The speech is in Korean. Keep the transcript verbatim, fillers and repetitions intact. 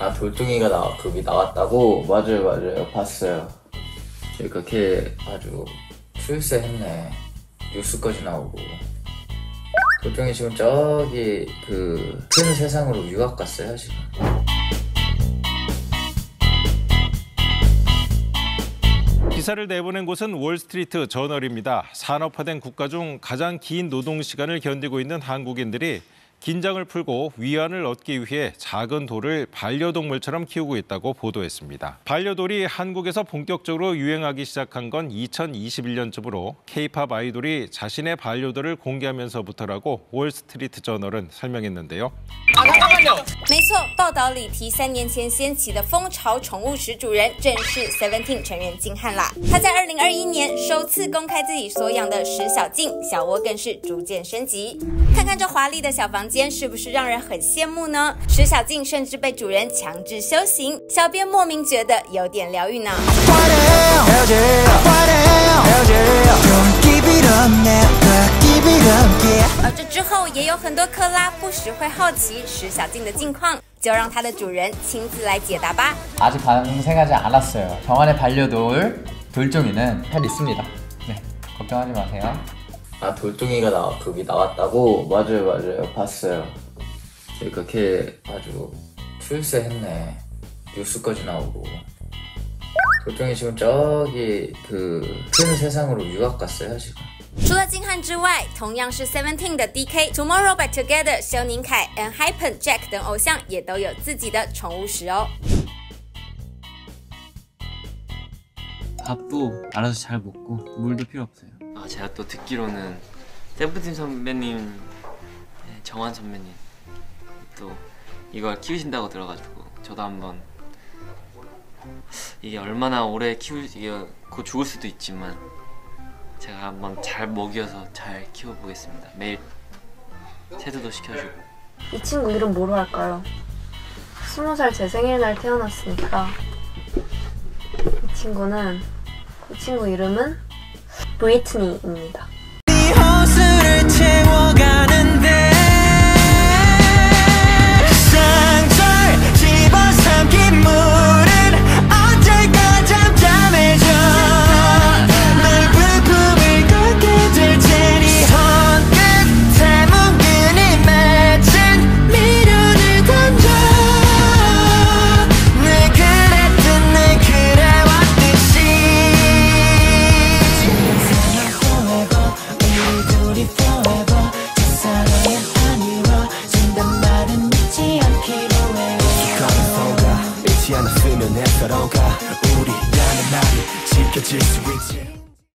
아, 돌덩이가 나, 그게 나왔다고? 맞아요, 맞아요. 봤어요. 그러니까 걔 아주 출세했네. 뉴스까지 나오고. 돌덩이 지금 저기 그 큰 세상으로 유학 갔어요, 지금. 기사를 내보낸 곳은 월스트리트 저널입니다. 산업화된 국가 중 가장 긴 노동시간을 견디고 있는 한국인들이 긴장을 풀고 위안을 얻기 위해 작은 돌을 반려동물처럼 키우고 있다고 보도했습니다. 반려돌이 한국에서 본격적으로 유행하기 시작한 건 이천이십일 년쯤으로 K-팝 아이돌이 자신의 반려돌을 공개하면서부터라고 월스트리트 저널은 설명했는데요. 아, 잠깐만요. 没错,报道里提三年前掀起的蜂巢宠物始主人正是 Seventeen 成员金瀚啦。他在 二零二一年首次公开自己所养的石小静，小窝更是逐渐升级。看看这华丽的小房 间是不是让人很羡慕呢？石小静甚至被主人强制休息，小编莫名觉得有点疗愈呢。 而这之后也有很多克拉不时会好奇石小静的近况，就让它的主人亲自来解答吧。 아직 방생하지 않았어요. 정안의 반려돌 돌종이는 잘 있습니다. 네, 걱정하지 마세요. 아, 돌덩이가 나, 그게 나왔다고? 맞아요, 맞아요. 봤어요. 그러니까 걔 아주 출세했네. 뉴스까지 나오고. 돌덩이 지금 저기 그 큰 세상으로 유학 갔어요, 지금. 除了金瀚之外，同样是 Seventeen 的 D K、 Tomorrow by Together、 肖宁凯、N Hypen、Jack 等偶像也都有自己的宠物石哦。 밥도 알아서 잘 먹고 물도 필요 없어요. 아, 제가 또 듣기로는 세븐틴 선배님, 정한 선배님 또 이걸 키우신다고 들어가지고 저도 한번 이게 얼마나 오래 키울 이게 곧 죽을 수도 있지만 제가 한번 잘 먹여서 잘 키워보겠습니다. 매일 체도도 시켜주고. 이 친구 이름 뭐로 할까요? 스무 살 제 생일날 태어났으니까 이 친구는 이 친구 이름은 브리트니입니다. 우리 라는 말이 지켜질 수 있지.